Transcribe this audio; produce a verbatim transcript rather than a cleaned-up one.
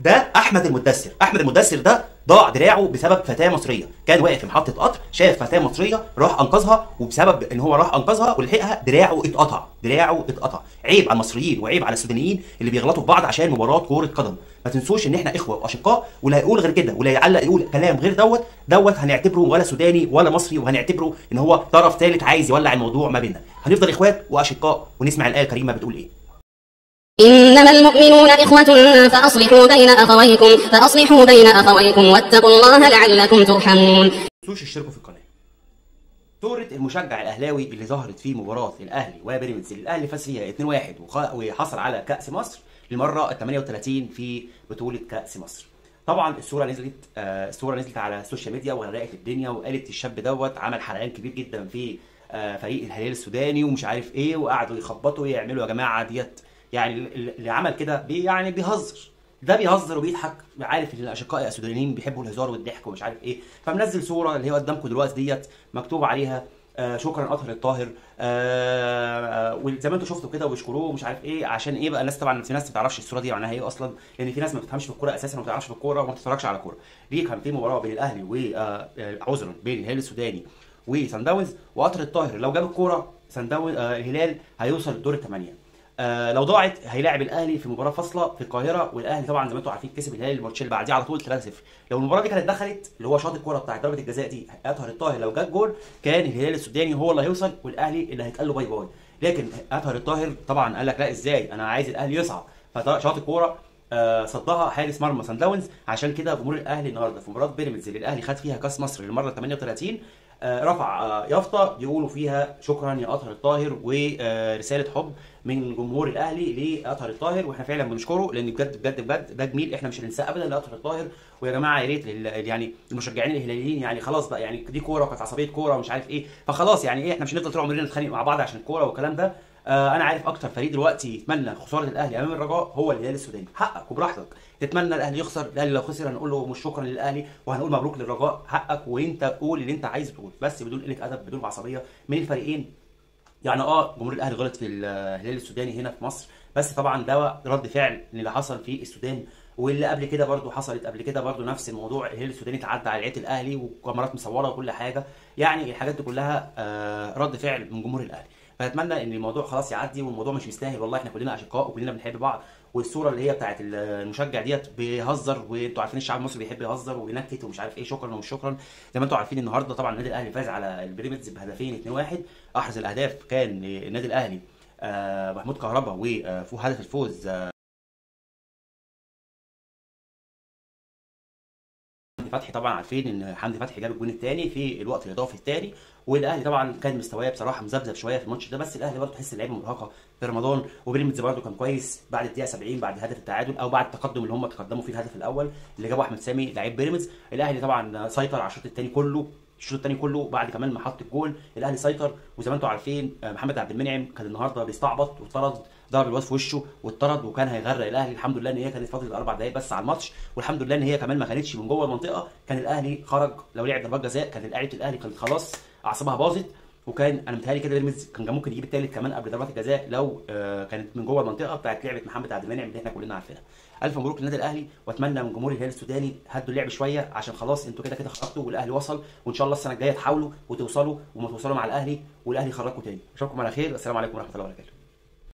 ده احمد المدسر، احمد المدسر ده ضاع دراعه بسبب فتاه مصريه، كان واقف في محطه قطر، شاف فتاه مصريه، راح انقذها، وبسبب ان هو راح انقذها ولحقها دراعه اتقطع، دراعه اتقطع، عيب على المصريين وعيب على السودانيين اللي بيغلطوا في بعض عشان مباراه كوره قدم، ما تنسوش ان احنا اخوه واشقاء، ولا يقول غير كده ولا يعلق يقول كلام غير دوت، دوت هنعتبره ولا سوداني ولا مصري، وهنعتبره ان هو طرف ثالث عايز يولع الموضوع ما بيننا، هنفضل اخوات واشقاء ونسمع الايه الكريمه بتقول ايه. إنما المؤمنون إخوة فأصلحوا بين أخويكم فأصلحوا بين أخويكم واتقوا الله لعلكم ترحمون. ما تنسوش اشتركوا في القناة. صورة المشجع الأهلاوي اللي ظهرت في مباراة الأهلي وبيراميدز اللي الأهلي فاز فيها اتنين واحد وحصل على كأس مصر للمرة ال تمنية وتلاتين في بطولة كأس مصر. طبعا الصورة نزلت آه الصورة نزلت على السوشيال ميديا وغرقت الدنيا وقالت الشاب دوت عمل حرقان كبير جدا في آه فريق الهلال السوداني ومش عارف إيه، وقعدوا يخبطوا يعملوا يا جماعة ديت، يعني اللي عمل كده بي يعني بيهزر، ده بيهزر وبيضحك، عارف ان الاشقاء السودانيين بيحبوا الهزار والضحك ومش عارف ايه، فمنزل صوره اللي هي قدامكم دلوقتي ديت مكتوب عليها آه شكرا اطهر الطاهر، آه آه وزي ما انتم شفتوا كده وبيشكروه ومش عارف ايه، عشان ايه بقى الناس، طبعا في ناس ما بتعرفش الصوره دي معناها ايه اصلا، لان في ناس ما بتفهمش في الكوره اساسا وما بتعرفش في الكوره وما بتتفرجش على كوره، دي كان في مباراه بين الاهلي و آه عذرا بين الهلال السوداني وسان داونز، وقطر الطاهر لو جاب الكوره سان داونز آه الهلال هيوصل للدور الثمانيه. آه لو ضاعت هيلاعب الاهلي في مباراه فاصله في القاهره، والاهلي طبعا زي ما انتم عارفين كسب الهلال الماتش اللي بعديه على طول تلاتة صفر، لو المباراه دي كانت دخلت اللي هو شاط الكوره بتاعت ضربه الجزاء دي اطهر الطاهر لو جاب جول كان الهلال السوداني هو اللي هيوصل والاهلي اللي هيتقال له باي باي، لكن اطهر الطاهر طبعا قال لك لا ازاي انا عايز الاهلي يصعد، فشاط الكوره آه صدها حارس مرمى سان داونز، عشان كده جمهور الاهلي النهارده في مباراه بيراميدز اللي الاهلي خد فيها كاس مصر للمره تمنية وتلاتين آه رفع آه يافطه يقولوا فيها شكرا يا اطهر الطاهر ورساله آه حب من جمهور الاهلي لاطهر الطاهر، واحنا فعلا بنشكره لان بجد بجد بجد ده جميل، احنا مش هننساه ابدا لاطهر الطاهر، ويا جماعه يا ريت يعني المشجعين الهلاليين يعني خلاص بقى، يعني دي كوره وكانت عصبيه كوره ومش عارف ايه، فخلاص يعني ايه احنا مش هنفضل طول عمرنا نتخانق مع بعض عشان الكوره والكلام ده. آه انا عارف اكتر فريق دلوقتي يتمنى خساره الاهلي امام الرجاء هو الهلال السوداني، حقك وبراحتك تتمنى الاهلي يخسر، الاهلي لو خسر هنقول له مش شكرا للاهلي وهنقول مبروك للرجاء، حقك وانت قول اللي انت عايز تقول بس بدون قله ادب بدون عصبيه من الفريقين. يعني اه جمهور الاهلي غلط في الهلال السوداني هنا في مصر، بس طبعا ده رد فعل اللي حصل في السودان، واللي قبل كده برضو حصلت قبل كده برضو نفس الموضوع، الهلال السوداني اتعدى على لعيبه الاهلي وكاميرات مصوره وكل حاجه، يعني الحاجات دي كلها آه رد فعل من جمهور الاهلي، فاتمنى ان الموضوع خلاص يعدي والموضوع مش مستاهل، والله احنا كلنا اشقاء وكلنا بنحب بعض، والصوره اللي هي بتاعت المشجع ديت بيهزر، وانتوا عارفين الشعب المصري بيحب يهزر وينكت ومش عارف ايه شكرا ومش شكرا، زي ما انتوا عارفين النهارده طبعا النادي الاهلي فاز على البيراميدز بهدفين اتنين واحد، احرز الاهداف كان النادي الاهلي آه محمود كهربا وهدف الفوز آه فتحي، طبعا عارفين ان حمدي فتحي جاب الجون الثاني في الوقت الاضافي الثاني، والاهلي طبعا كان مستواه بصراحه مذبذب شويه في الماتش ده، بس الاهلي برضه تحس اللعيبه مرهقه في رمضان، وبيراميدز برضه كان كويس بعد الدقيقه سبعين بعد هدف التعادل او بعد التقدم اللي هم تقدموا فيه الهدف الاول اللي جابه احمد سامي لعيب بيراميدز، الاهلي طبعا سيطر على الشوط الثاني كله، الشوط الثاني كله بعد كمان ما حط الجول الاهلي سيطر، وزي ما انتم عارفين محمد عبد المنعم كان النهارده بيستعبط واتطرد، ضرب الواد في وشه واتطرد وكان هيغرق الاهلي، الحمد لله ان هي كانت فاضل اربع دقائق بس على الماتش، والحمد لله ان هي كمان ما كانتش من جوه المنطقه، كان الاهلي خرج لو لعب ضربات جزاء كان لعيبه الاهلي كانت خلاص اعصابها باظت، وكان انا متهيألي كده بيراميدز كان ممكن يجيب الثالث كمان قبل ضربات الجزاء لو آه كانت من جوه المنطقه بتاعت لعبه محمد عبد المنعم اللي احنا كلنا عارفينها. الف مبروك للنادي الاهلي، واتمنى من جمهور الهلال السوداني هدوا اللعب شويه عشان خلاص انتوا كده كده خرجتوا والاهلي وصل، وان شاء الله السنه الجايه تحاولوا وتوصلوا وما توصلوا مع الاهلي والاهلي يخرجكم تاني. اشوفكم على خير، والسلام عليكم ورحمه الله وبركاته.